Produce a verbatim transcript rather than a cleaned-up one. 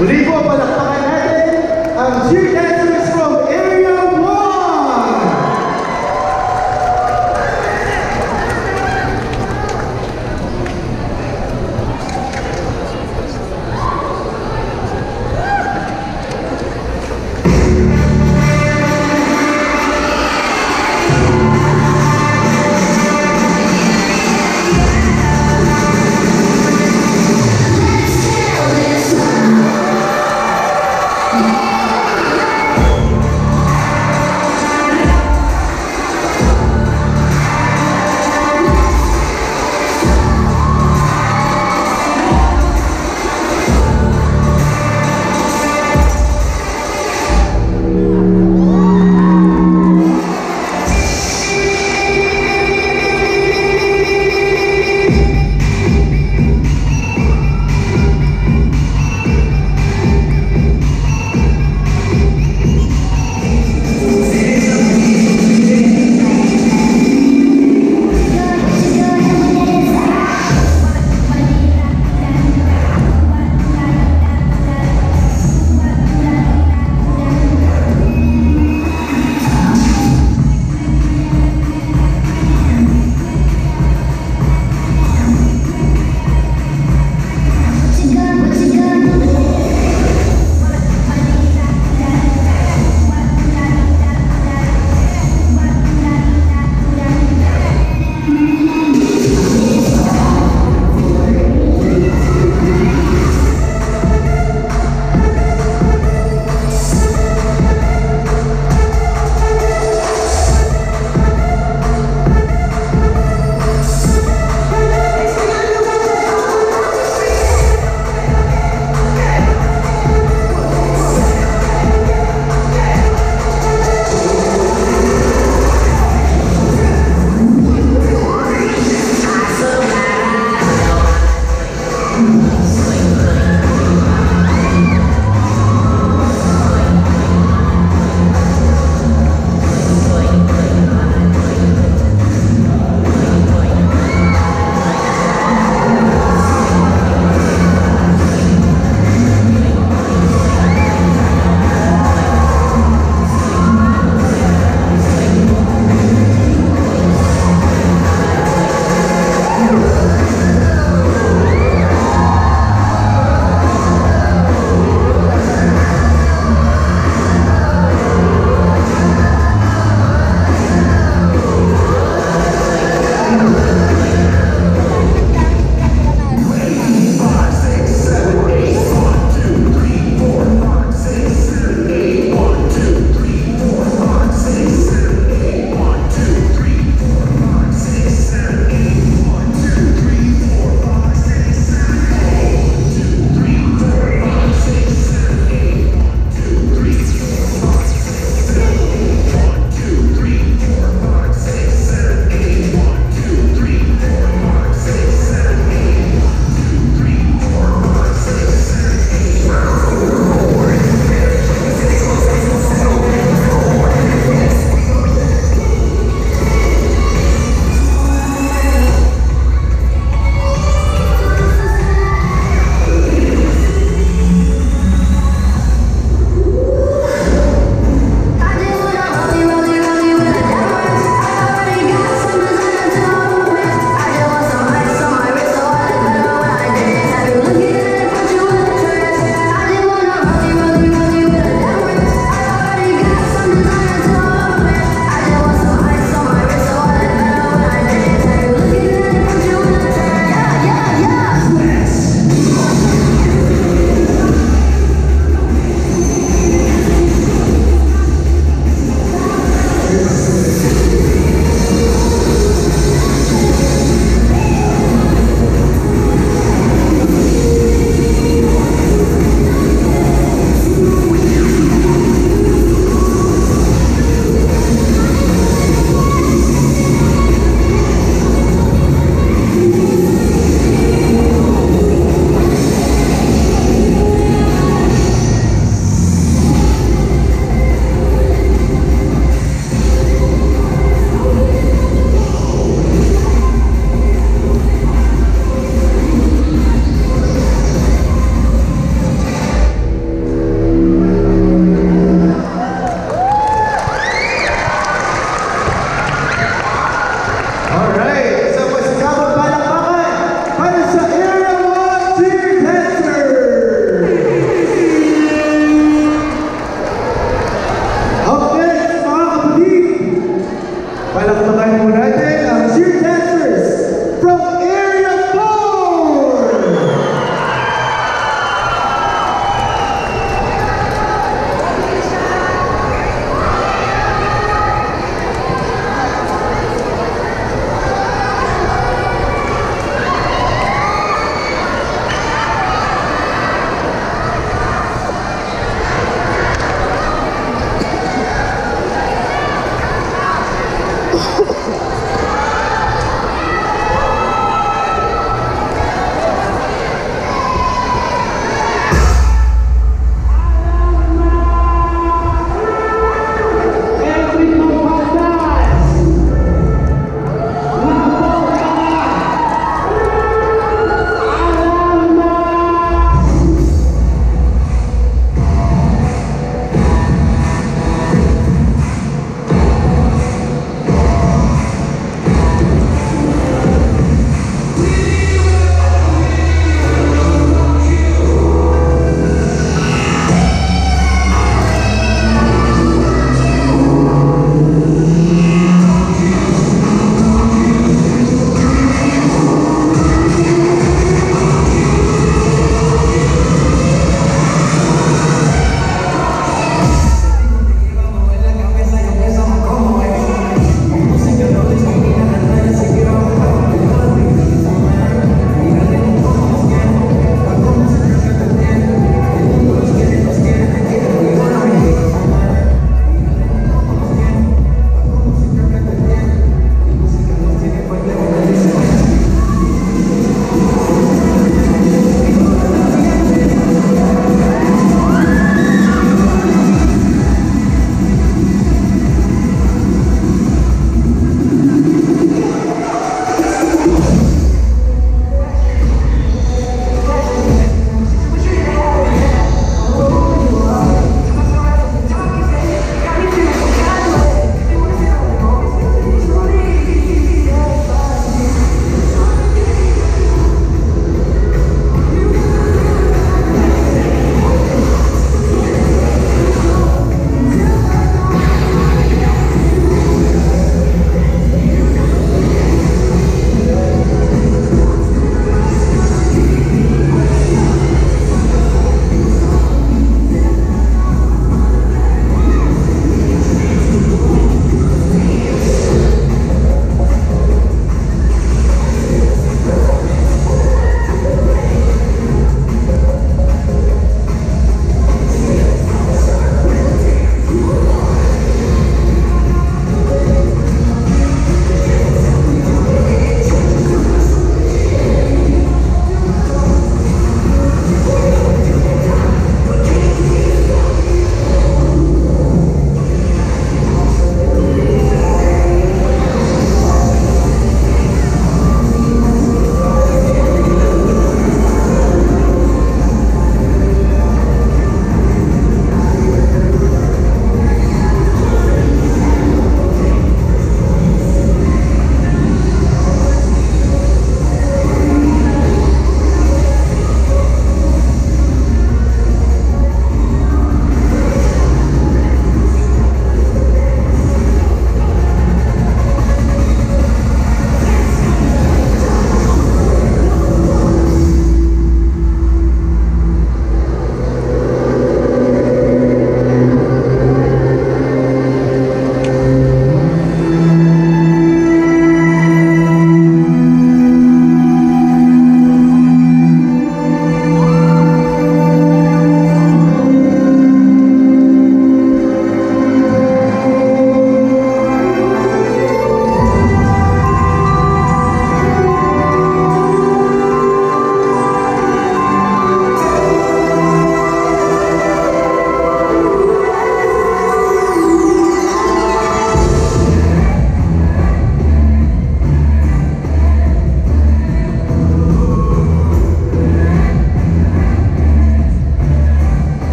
Muli po palakpakan natin ang G N